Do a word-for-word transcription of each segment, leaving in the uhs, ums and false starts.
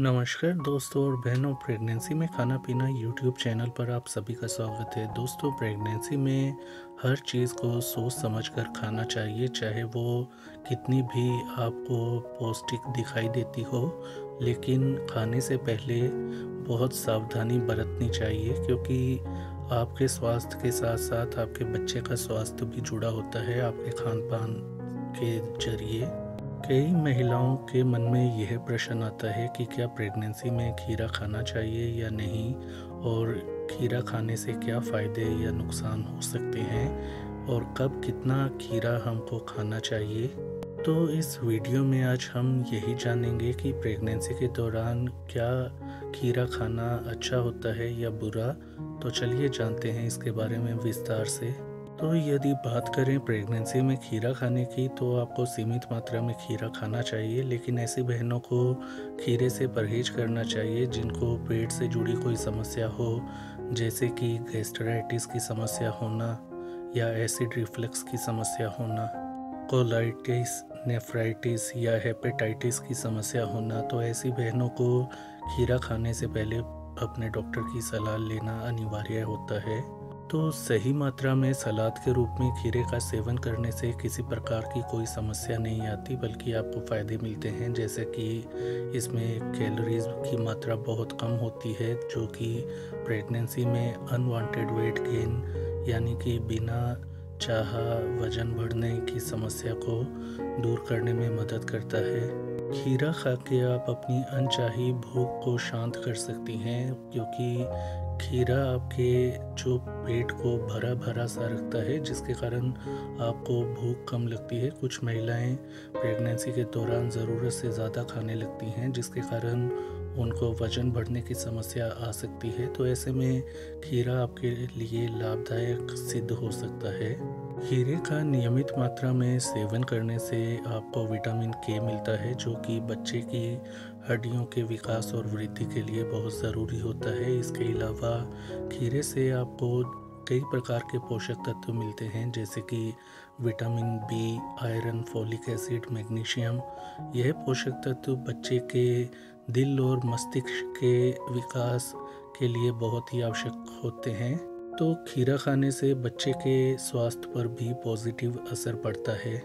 नमस्कार दोस्तों और बहनों, प्रेगनेंसी में खाना पीना यूट्यूब चैनल पर आप सभी का स्वागत है। दोस्तों, प्रेगनेंसी में हर चीज़ को सोच समझकर खाना चाहिए, चाहे वो कितनी भी आपको पौष्टिक दिखाई देती हो, लेकिन खाने से पहले बहुत सावधानी बरतनी चाहिए, क्योंकि आपके स्वास्थ्य के साथ साथ आपके बच्चे का स्वास्थ्य भी जुड़ा होता है आपके खान पान के जरिए। कई महिलाओं के मन में यह प्रश्न आता है कि क्या प्रेगनेंसी में खीरा खाना चाहिए या नहीं, और खीरा खाने से क्या फ़ायदे या नुकसान हो सकते हैं, और कब कितना खीरा हमको खाना चाहिए। तो इस वीडियो में आज हम यही जानेंगे कि प्रेगनेंसी के दौरान क्या खीरा खाना अच्छा होता है या बुरा। तो चलिए जानते हैं इसके बारे में विस्तार से। तो यदि बात करें प्रेगनेंसी में खीरा खाने की, तो आपको सीमित मात्रा में खीरा खाना चाहिए, लेकिन ऐसी बहनों को खीरे से परहेज करना चाहिए जिनको पेट से जुड़ी कोई समस्या हो, जैसे कि गैस्ट्राइटिस की समस्या होना या एसिड रिफ्लक्स की समस्या होना, कोलाइटिस, नेफ्राइटिस या हेपेटाइटिस की समस्या होना। तो ऐसी बहनों को खीरा खाने से पहले अपने डॉक्टर की सलाह लेना अनिवार्य होता है। तो सही मात्रा में सलाद के रूप में खीरे का सेवन करने से किसी प्रकार की कोई समस्या नहीं आती, बल्कि आपको फ़ायदे मिलते हैं, जैसे कि इसमें कैलोरीज की मात्रा बहुत कम होती है, जो कि प्रेगनेंसी में अनवांटेड वेट गेन यानी कि बिना चाहा वजन बढ़ने की समस्या को दूर करने में मदद करता है। खीरा खा के आप अपनी अनचाही भूख को शांत कर सकती हैं, क्योंकि खीरा आपके जो पेट को भरा भरा सा रखता है, जिसके कारण आपको भूख कम लगती है। कुछ महिलाएं प्रेगनेंसी के दौरान ज़रूरत से ज़्यादा खाने लगती हैं, जिसके कारण उनको वज़न बढ़ने की समस्या आ सकती है। तो ऐसे में खीरा आपके लिए लाभदायक सिद्ध हो सकता है। खीरे का नियमित मात्रा में सेवन करने से आपको विटामिन के मिलता है, जो कि बच्चे की हड्डियों के विकास और वृद्धि के लिए बहुत ज़रूरी होता है। इसके अलावा खीरे से आपको कई प्रकार के पोषक तत्व मिलते हैं, जैसे कि vitamin B, iron, folic acid, magnesium. यह पोषक तत्व बच्चे के दिल और मस्तिष्क के विकास के लिए बहुत ही आवश्यक होते हैं। तो खीरा खाने से बच्चे के स्वास्थ्य पर भी पॉजिटिव असर पड़ता है।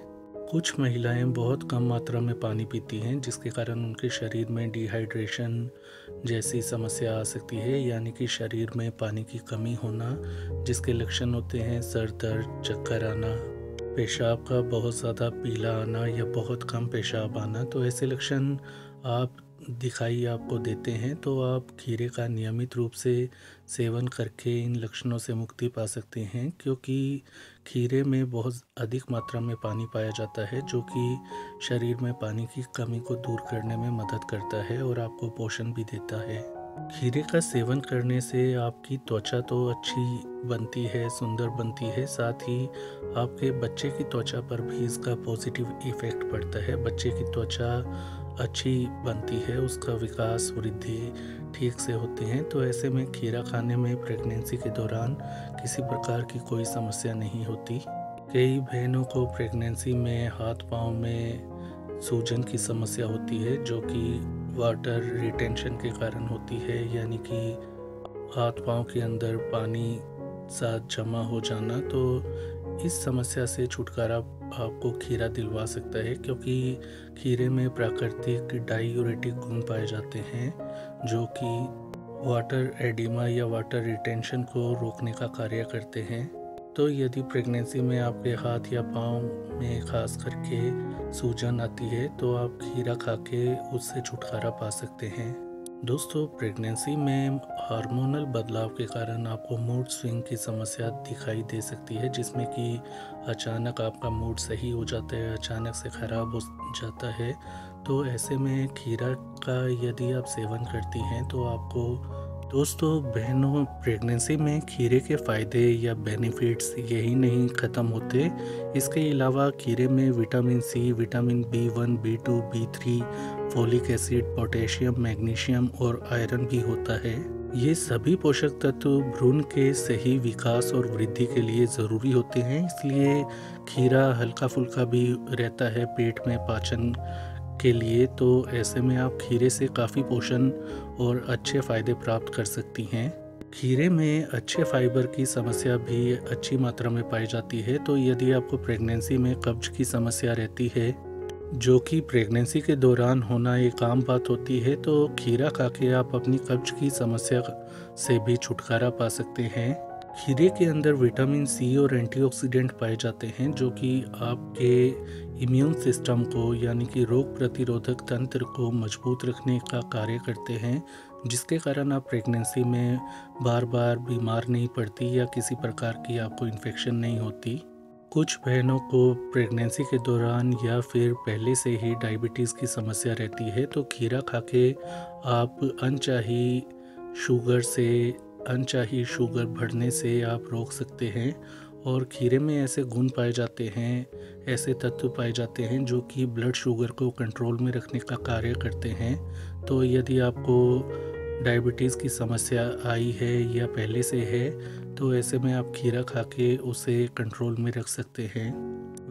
कुछ महिलाएं बहुत कम मात्रा में पानी पीती हैं, जिसके कारण उनके शरीर में डिहाइड्रेशन जैसी समस्या आ सकती है, यानी कि शरीर में पानी की कमी होना, जिसके लक्षण होते हैं सर दर्द, चक्कर आना, पेशाब का बहुत ज़्यादा पीला आना या बहुत कम पेशाब आना। तो ऐसे लक्षण आप दिखाई आपको देते हैं, तो आप खीरे का नियमित रूप से सेवन करके इन लक्षणों से मुक्ति पा सकते हैं, क्योंकि खीरे में बहुत अधिक मात्रा में पानी पाया जाता है, जो कि शरीर में पानी की कमी को दूर करने में मदद करता है और आपको पोषण भी देता है। खीरे का सेवन करने से आपकी त्वचा तो अच्छी बनती है, सुंदर बनती है, साथ ही आपके बच्चे की त्वचा पर भी इसका पॉजिटिव इफ़ेक्ट पड़ता है। बच्चे की त्वचा अच्छी बनती है, उसका विकास, वृद्धि ठीक से होते हैं। तो ऐसे में खीरा खाने में प्रेगनेंसी के दौरान किसी प्रकार की कोई समस्या नहीं होती। कई बहनों को प्रेगनेंसी में हाथ पाँव में सूजन की समस्या होती है, जो कि वाटर रिटेंशन के कारण होती है, यानी कि हाथ पाँव के अंदर पानी साथ जमा हो जाना। तो इस समस्या से छुटकारा आपको खीरा दिलवा सकता है, क्योंकि खीरे में प्राकृतिक डायूरेटिक गुण पाए जाते हैं, जो कि वाटर एडिमा या वाटर रिटेंशन को रोकने का कार्य करते हैं। तो यदि प्रेगनेंसी में आपके हाथ या पाँव में खास करके सूजन आती है, तो आप खीरा खा के उससे छुटकारा पा सकते हैं। दोस्तों, प्रेगनेंसी में हार्मोनल बदलाव के कारण आपको मूड स्विंग की समस्या दिखाई दे सकती है, जिसमें कि अचानक आपका मूड सही हो जाता है, अचानक से ख़राब हो जाता है। तो ऐसे में खीरा का यदि आप सेवन करती हैं, तो आपको दोस्तों बहनों, प्रेगनेंसी में खीरे के फ़ायदे या बेनिफिट्स यही नहीं ख़त्म होते। इसके अलावा खीरे में vitamin C, vitamin B one, B two, B three, folic acid, potassium, magnesium और आयरन भी होता है। ये सभी पोषक तत्व भ्रूण के सही विकास और वृद्धि के लिए ज़रूरी होते हैं, इसलिए खीरा हल्का फुल्का भी रहता है, पेट में पाचन के लिए, तो ऐसे में आप खीरे से काफ़ी पोषण और अच्छे फ़ायदे प्राप्त कर सकती हैं। खीरे में अच्छे फाइबर की समस्या भी अच्छी मात्रा में पाई जाती है। तो यदि आपको प्रेगनेंसी में कब्ज की समस्या रहती है, जो कि प्रेगनेंसी के दौरान होना एक आम बात होती है, तो खीरा खा के आप अपनी कब्ज की समस्या से भी छुटकारा पा सकते हैं। खीरे के अंदर विटामिन सी और एंटीऑक्सीडेंट पाए जाते हैं, जो कि आपके इम्यून सिस्टम को यानी कि रोग प्रतिरोधक तंत्र को मजबूत रखने का कार्य करते हैं, जिसके कारण आप प्रेगनेंसी में बार बार बीमार नहीं पड़ती या किसी प्रकार की आपको इन्फेक्शन नहीं होती। कुछ बहनों को प्रेगनेंसी के दौरान या फिर पहले से ही डायबिटीज़ की समस्या रहती है, तो खीरा खा के आप अनचाही शुगर से अनचाही शुगर बढ़ने से आप रोक सकते हैं। और खीरे में ऐसे गुण पाए जाते हैं, ऐसे तत्व पाए जाते हैं जो कि ब्लड शुगर को कंट्रोल में रखने का कार्य करते हैं। तो यदि आपको डायबिटीज़ की समस्या आई है या पहले से है, तो ऐसे में आप खीरा खा के उसे कंट्रोल में रख सकते हैं।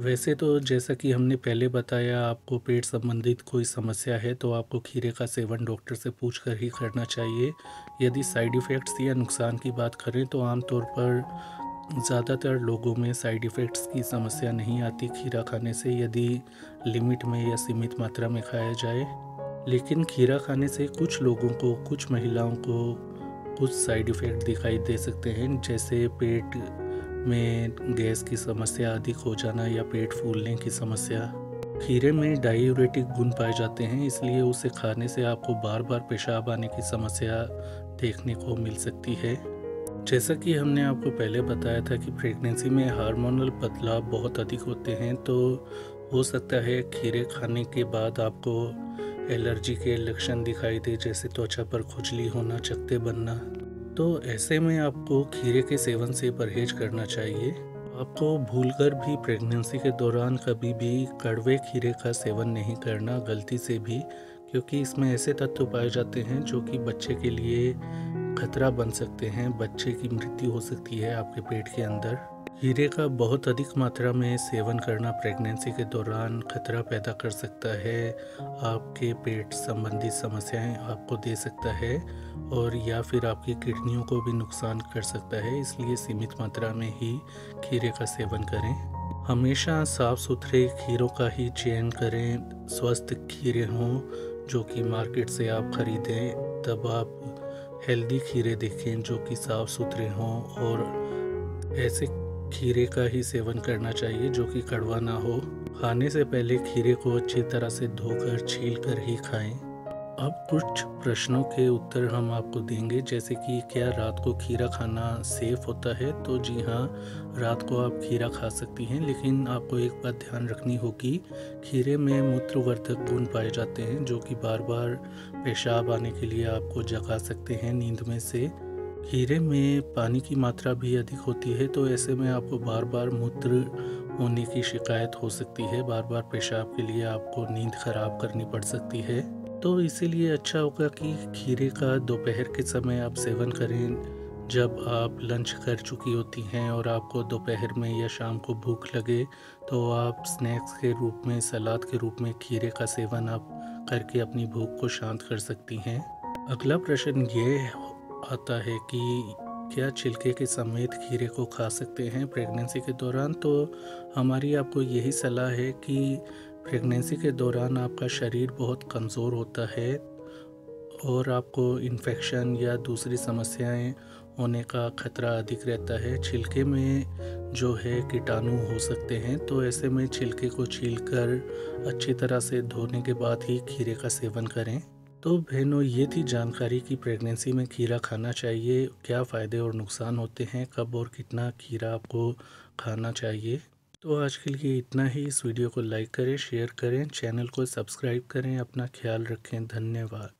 वैसे तो जैसा कि हमने पहले बताया, आपको पेट संबंधित कोई समस्या है तो आपको खीरे का सेवन डॉक्टर से पूछकर ही करना चाहिए। यदि साइड इफ़ेक्ट्स या नुकसान की बात करें तो आमतौर पर ज़्यादातर लोगों में साइड इफ़ेक्ट्स की समस्या नहीं आती खीरा खाने से, यदि लिमिट में या सीमित मात्रा में खाया जाए। लेकिन खीरा खाने से कुछ लोगों को, कुछ महिलाओं को कुछ साइड इफ़ेक्ट दिखाई दे सकते हैं, जैसे पेट में गैस की समस्या अधिक हो जाना या पेट फूलने की समस्या। खीरे में डायूरेटिक गुण पाए जाते हैं, इसलिए उसे खाने से आपको बार बार पेशाब आने की समस्या देखने को मिल सकती है। जैसा कि हमने आपको पहले बताया था कि प्रेगनेंसी में हार्मोनल बदलाव बहुत अधिक होते हैं, तो हो सकता है खीरे खाने के बाद आपको एलर्जी के लक्षण दिखाई दे, जैसे त्वचा पर खुजली होना, चकत्ते बनना। तो ऐसे में आपको खीरे के सेवन से परहेज करना चाहिए। आपको भूलकर भी प्रेगनेंसी के दौरान कभी भी कड़वे खीरे का सेवन नहीं करना, गलती से भी, क्योंकि इसमें ऐसे तत्व पाए जाते हैं जो कि बच्चे के लिए खतरा बन सकते हैं। बच्चे की मृत्यु हो सकती है आपके पेट के अंदर। खीरे का बहुत अधिक मात्रा में सेवन करना प्रेगनेंसी के दौरान खतरा पैदा कर सकता है, आपके पेट संबंधी समस्याएं आपको दे सकता है और या फिर आपकी किडनियों को भी नुकसान कर सकता है। इसलिए सीमित मात्रा में ही खीरे का सेवन करें। हमेशा साफ़ सुथरे खीरों का ही चयन करें। स्वस्थ खीरे हों जो कि मार्केट से आप ख़रीदें, तब आप हेल्दी खीरे देखें जो कि साफ़ सुथरे हों, और ऐसे खीरे का ही सेवन करना चाहिए जो कि कड़वा ना हो। खाने से पहले खीरे को अच्छी तरह से धोकर छील कर ही खाएं। अब कुछ प्रश्नों के उत्तर हम आपको देंगे, जैसे कि क्या रात को खीरा खाना सेफ होता है? तो जी हाँ, रात को आप खीरा खा सकती हैं, लेकिन आपको एक बात ध्यान रखनी होगी, खीरे में मूत्रवर्धक गुण पाए जाते हैं जो कि बार बार पेशाब आने के लिए आपको जगा सकते हैं नींद में से। खीरे में पानी की मात्रा भी अधिक होती है, तो ऐसे में आपको बार बार मूत्र होने की शिकायत हो सकती है, बार बार पेशाब के लिए आपको नींद खराब करनी पड़ सकती है। तो इसीलिए अच्छा होगा कि खीरे का दोपहर के समय आप सेवन करें, जब आप लंच कर चुकी होती हैं और आपको दोपहर में या शाम को भूख लगे, तो आप स्नैक्स के रूप में, सलाद के रूप में खीरे का सेवन आप करके अपनी भूख को शांत कर सकती हैं। अगला प्रश्न ये आता है कि क्या छिलके के समेत खीरे को खा सकते हैं प्रेगनेंसी के दौरान? तो हमारी आपको यही सलाह है कि प्रेगनेंसी के दौरान आपका शरीर बहुत कमज़ोर होता है और आपको इन्फेक्शन या दूसरी समस्याएं होने का खतरा अधिक रहता है। छिलके में जो है कीटाणु हो सकते हैं, तो ऐसे में छिलके को छीलकर अच्छी तरह से धोने के बाद ही खीरे का सेवन करें। तो बहनों, ये थी जानकारी कि प्रेगनेंसी में खीरा खाना चाहिए, क्या फ़ायदे और नुकसान होते हैं, कब और कितना खीरा आपको खाना चाहिए। तो आज के लिए इतना ही। इस वीडियो को लाइक करें, शेयर करें, चैनल को सब्सक्राइब करें। अपना ख्याल रखें। धन्यवाद।